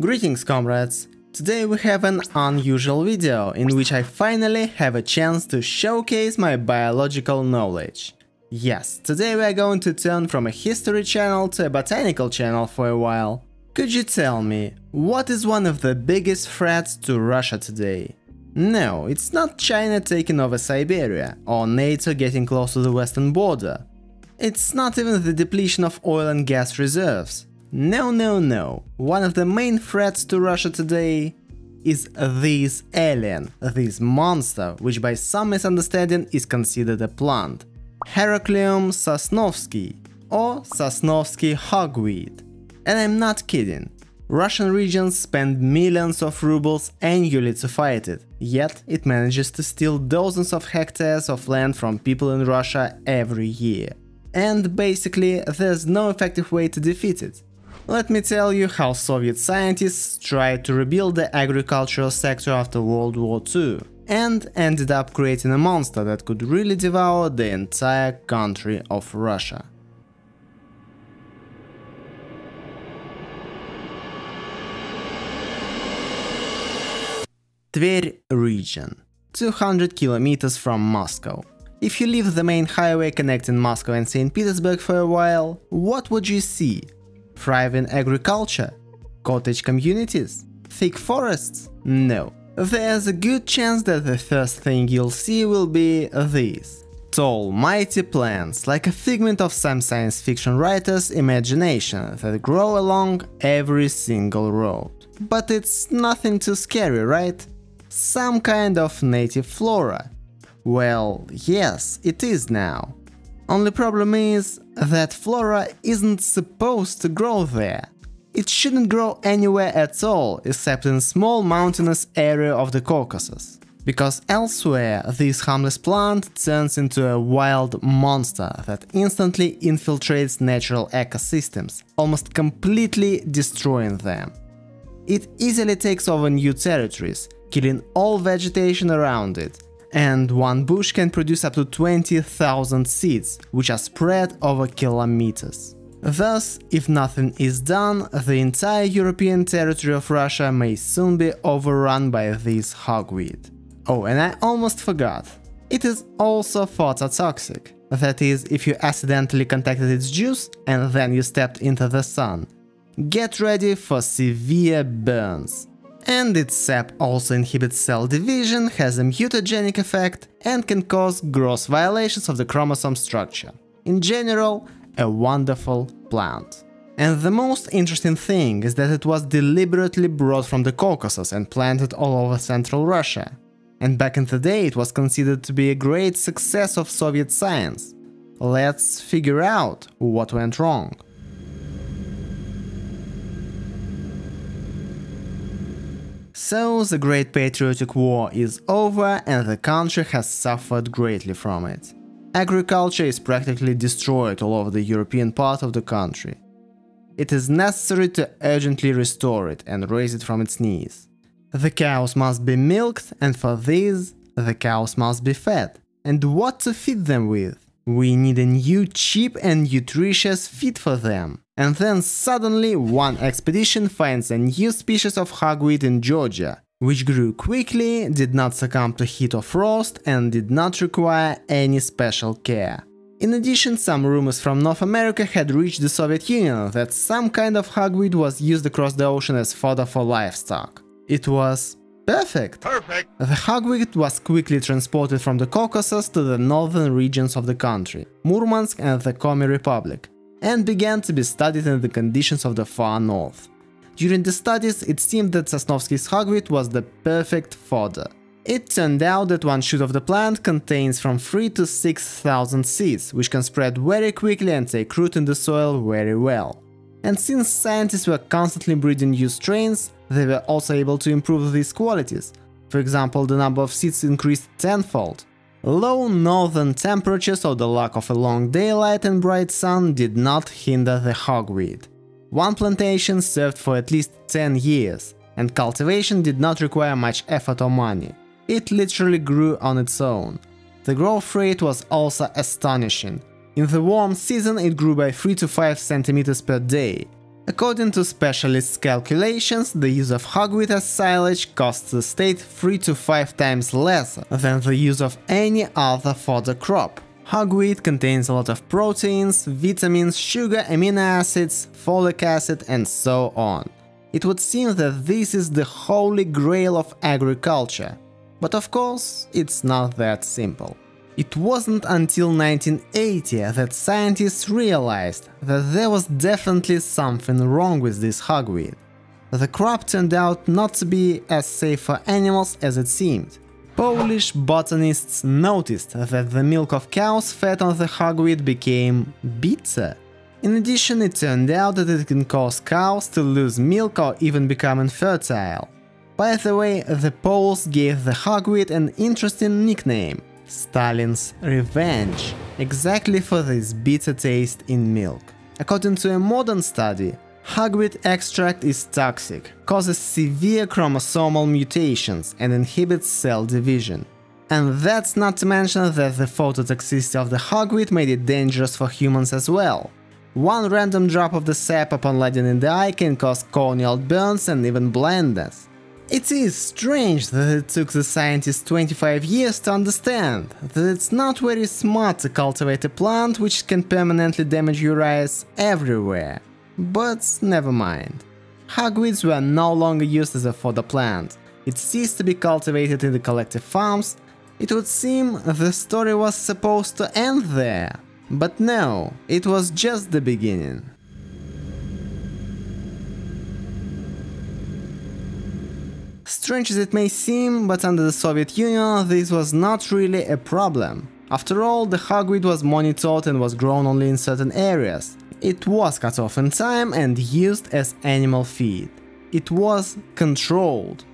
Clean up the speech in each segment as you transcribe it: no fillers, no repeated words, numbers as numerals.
Greetings, comrades! Today we have an unusual video, in which I finally have a chance to showcase my biological knowledge. Yes, today we are going to turn from a history channel to a botanical channel for a while. Could you tell me, what is one of the biggest threats to Russia today? No, it's not China taking over Siberia, or NATO getting close to the western border. It's not even the depletion of oil and gas reserves. No, no, no. One of the main threats to Russia today is this alien, this monster, which by some misunderstanding is considered a plant. Heracleum sosnowskyi, or Sosnowsky's hogweed. And I'm not kidding. Russian regions spend millions of rubles annually to fight it, yet it manages to steal dozens of hectares of land from people in Russia every year. And basically, there's no effective way to defeat it. Let me tell you how Soviet scientists tried to rebuild the agricultural sector after World War II, and ended up creating a monster that could really devour the entire country of Russia. Tver region, 200 kilometers from Moscow. If you leave the main highway connecting Moscow and St. Petersburg for a while, what would you see? Thriving agriculture? Cottage communities? Thick forests? No. There's a good chance that the first thing you'll see will be these. Tall, mighty plants, like a figment of some science fiction writer's imagination, that grow along every single road. But it's nothing too scary, right? Some kind of native flora. Well, yes, it is now. Only problem is that flora isn't supposed to grow there. It shouldn't grow anywhere at all, except in small mountainous area of the Caucasus. Because elsewhere this harmless plant turns into a wild monster that instantly infiltrates natural ecosystems, almost completely destroying them. It easily takes over new territories, killing all vegetation around it. And one bush can produce up to 20,000 seeds, which are spread over kilometers. Thus, if nothing is done, the entire European territory of Russia may soon be overrun by this hogweed. Oh, and I almost forgot. It is also phototoxic. That is, if you accidentally contacted its juice and then you stepped into the sun. Get ready for severe burns. And its sap also inhibits cell division, has a mutagenic effect, and can cause gross violations of the chromosome structure. In general, a wonderful plant. And the most interesting thing is that it was deliberately brought from the Caucasus and planted all over Central Russia. And back in the day it was considered to be a great success of Soviet science. Let's figure out what went wrong. So, the Great Patriotic War is over and the country has suffered greatly from it. Agriculture is practically destroyed all over the European part of the country. It is necessary to urgently restore it and raise it from its knees. The cows must be milked, and for this, the cows must be fed. And what to feed them with? We need a new cheap and nutritious feed for them. And then suddenly one expedition finds a new species of hogweed in Georgia, which grew quickly, did not succumb to heat or frost, and did not require any special care. In addition, some rumors from North America had reached the Soviet Union that some kind of hogweed was used across the ocean as fodder for livestock. It was perfect! Perfect. The hogweed was quickly transported from the Caucasus to the northern regions of the country, Murmansk and the Komi Republic, and began to be studied in the conditions of the far north. During the studies, it seemed that Sosnowsky's hogweed was the perfect fodder. It turned out that one shoot of the plant contains from 3 to 6,000 seeds, which can spread very quickly and take root in the soil very well. And since scientists were constantly breeding new strains, they were also able to improve these qualities. For example, the number of seeds increased tenfold. Low northern temperatures or the lack of a long daylight and bright sun did not hinder the hogweed. One plantation served for at least 10 years, and cultivation did not require much effort or money. It literally grew on its own. The growth rate was also astonishing. In the warm season it grew by 3 to 5 centimeters per day. According to specialists' calculations, the use of hogweed as silage costs the state 3 to 5 times less than the use of any other fodder crop. Hogweed contains a lot of proteins, vitamins, sugar, amino acids, folic acid, and so on. It would seem that this is the holy grail of agriculture. But of course, it's not that simple. It wasn't until 1980 that scientists realized that there was definitely something wrong with this hogweed. The crop turned out not to be as safe for animals as it seemed. Polish botanists noticed that the milk of cows fed on the hogweed became bitter. In addition, it turned out that it can cause cows to lose milk or even become infertile. By the way, the Poles gave the hogweed an interesting nickname – Stalin's Revenge, exactly for this bitter taste in milk. According to a modern study, hogweed extract is toxic, causes severe chromosomal mutations, and inhibits cell division. And that's not to mention that the phototoxicity of the hogweed made it dangerous for humans as well. One random drop of the sap upon lighting in the eye can cause corneal burns and even blindness. It is strange that it took the scientists 25 years to understand that it's not very smart to cultivate a plant which can permanently damage your eyes everywhere. But never mind. Hogweeds were no longer used as a fodder plant. It ceased to be cultivated in the collective farms. It would seem the story was supposed to end there. But no, it was just the beginning. Strange as it may seem, but under the Soviet Union this was not really a problem. After all, the hogweed was monitored and was grown only in certain areas. It was cut off in time and used as animal feed. It was controlled.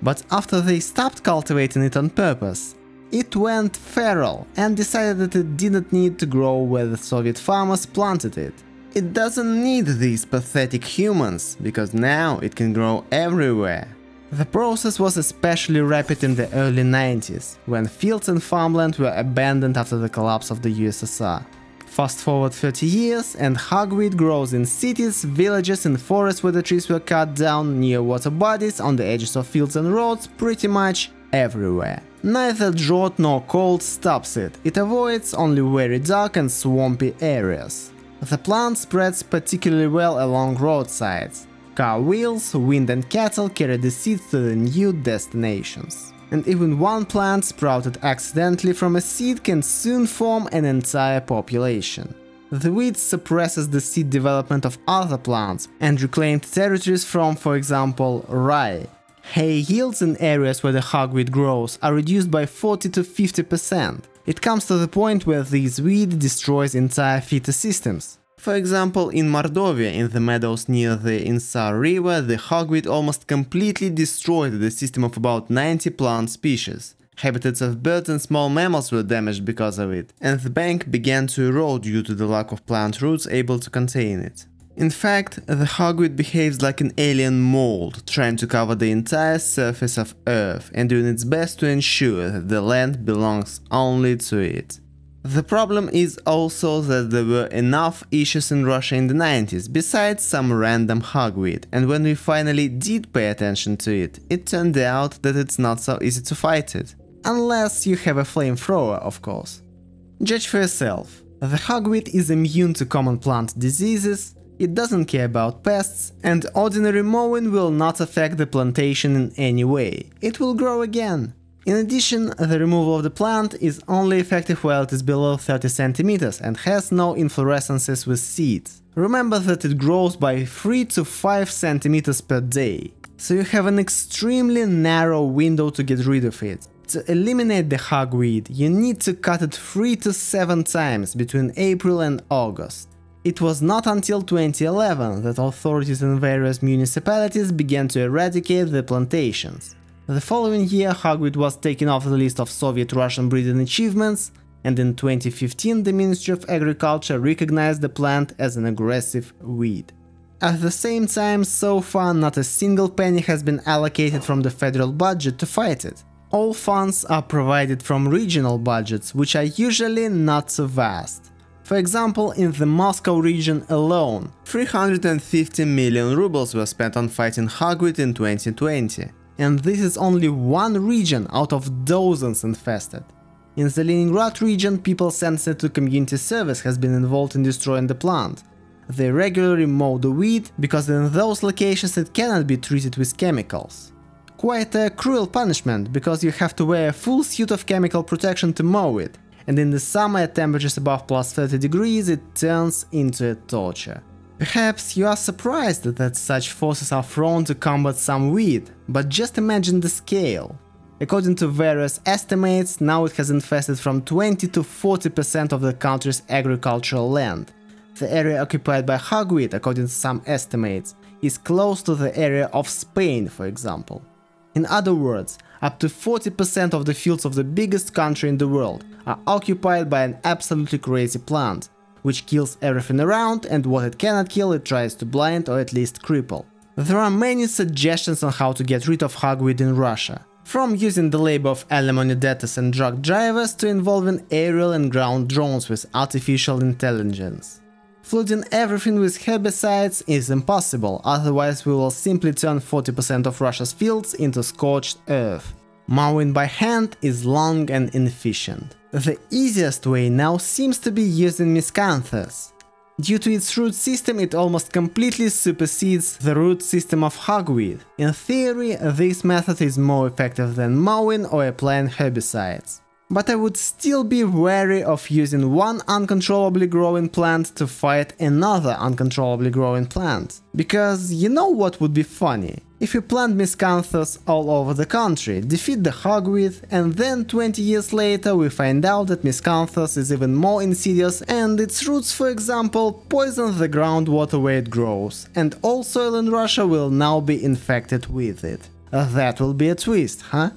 But after they stopped cultivating it on purpose, it went feral and decided that it didn't need to grow where the Soviet farmers planted it. It doesn't need these pathetic humans, because now it can grow everywhere. The process was especially rapid in the early 90s, when fields and farmland were abandoned after the collapse of the USSR. Fast forward 30 years and hogweed grows in cities, villages and forests where the trees were cut down, near water bodies, on the edges of fields and roads, pretty much everywhere. Neither drought nor cold stops it, it avoids only very dark and swampy areas. The plant spreads particularly well along roadsides. Car wheels, wind and cattle carry the seeds to the new destinations. And even one plant sprouted accidentally from a seed can soon form an entire population. The weed suppresses the seed development of other plants and reclaimed territories from, for example, rye. Hay yields in areas where the hogweed grows are reduced by 40 to 50%. It comes to the point where this weed destroys entire feeder systems. For example, in Mordovia, in the meadows near the Insar River, the hogweed almost completely destroyed the system of about 90 plant species. Habitats of birds and small mammals were damaged because of it, and the bank began to erode due to the lack of plant roots able to contain it. In fact, the hogweed behaves like an alien mold, trying to cover the entire surface of Earth and doing its best to ensure that the land belongs only to it. The problem is also that there were enough issues in Russia in the 90s, besides some random hogweed, and when we finally did pay attention to it, it turned out that it's not so easy to fight it. Unless you have a flamethrower, of course. Judge for yourself. The hogweed is immune to common plant diseases, it doesn't care about pests, and ordinary mowing will not affect the plantation in any way. It will grow again. In addition, the removal of the plant is only effective while it is below 30 centimeters and has no inflorescences with seeds. Remember that it grows by 3 to 5 centimeters per day, so you have an extremely narrow window to get rid of it. To eliminate the hogweed, you need to cut it 3 to 7 times between April and August. It was not until 2011 that authorities in various municipalities began to eradicate the plantations. The following year hogweed was taken off the list of Soviet Russian breeding achievements, and in 2015 the Ministry of Agriculture recognized the plant as an aggressive weed. At the same time, so far not a single penny has been allocated from the federal budget to fight it. All funds are provided from regional budgets, which are usually not so vast. For example, in the Moscow region alone, 350 million rubles were spent on fighting hogweed in 2020. And this is only one region out of dozens infested. In the Leningrad region, people sensitive to community service has been involved in destroying the plant. They regularly mow the weed, because in those locations it cannot be treated with chemicals. Quite a cruel punishment, because you have to wear a full suit of chemical protection to mow it, and in the summer at temperatures above +30 degrees it turns into a torture. Perhaps you are surprised that such forces are thrown to combat some weed, but just imagine the scale. According to various estimates, now it has infested from 20 to 40% of the country's agricultural land. The area occupied by hogweed, according to some estimates, is close to the area of Spain, for example. In other words, up to 40% of the fields of the biggest country in the world are occupied by an absolutely crazy plant, which kills everything around, and what it cannot kill it tries to blind or at least cripple. There are many suggestions on how to get rid of hogweed in Russia, from using the labor of alimony debtors and drug drivers to involving aerial and ground drones with artificial intelligence. Flooding everything with herbicides is impossible, otherwise we will simply turn 40% of Russia's fields into scorched earth. Mowing by hand is long and inefficient. The easiest way now seems to be using Miscanthus. Due to its root system, it almost completely supersedes the root system of hogweed. In theory, this method is more effective than mowing or applying herbicides. But I would still be wary of using one uncontrollably growing plant to fight another uncontrollably growing plant. Because you know what would be funny? If you plant Miscanthus all over the country, defeat the hogweed, and then 20 years later we find out that Miscanthus is even more insidious and its roots, for example, poison the groundwater where it grows, and all soil in Russia will now be infected with it. That will be a twist, huh?